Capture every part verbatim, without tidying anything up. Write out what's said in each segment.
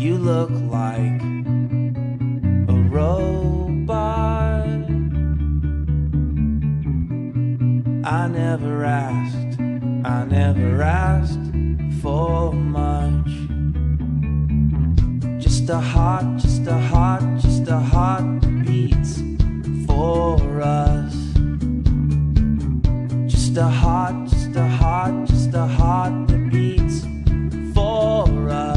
You look like a robot. I never asked, I never asked for much. Just a heart, just a heart, just a heart that beats for us. Just a heart, just a heart, just a heart that beats for us.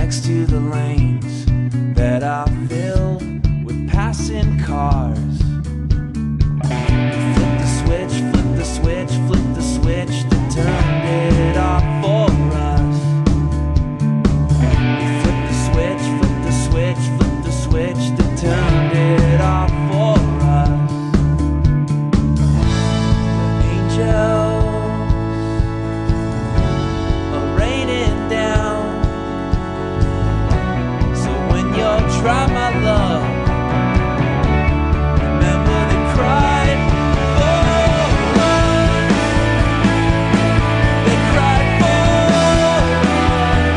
Next to the lanes that I fill with passing cars. Flip the switch, flip the switch, flip the switch that turned it off for us. Flip the switch, flip the switch, flip the switch that turned it off for us. Angels are raining down. Try my love. Remember they cried for us. They cried for us.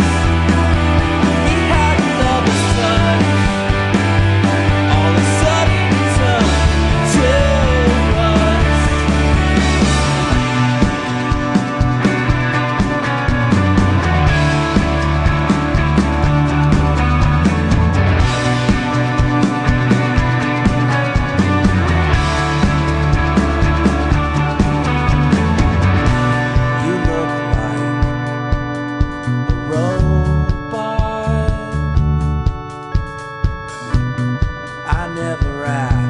We had double sons. All of a sudden turned to I never asked.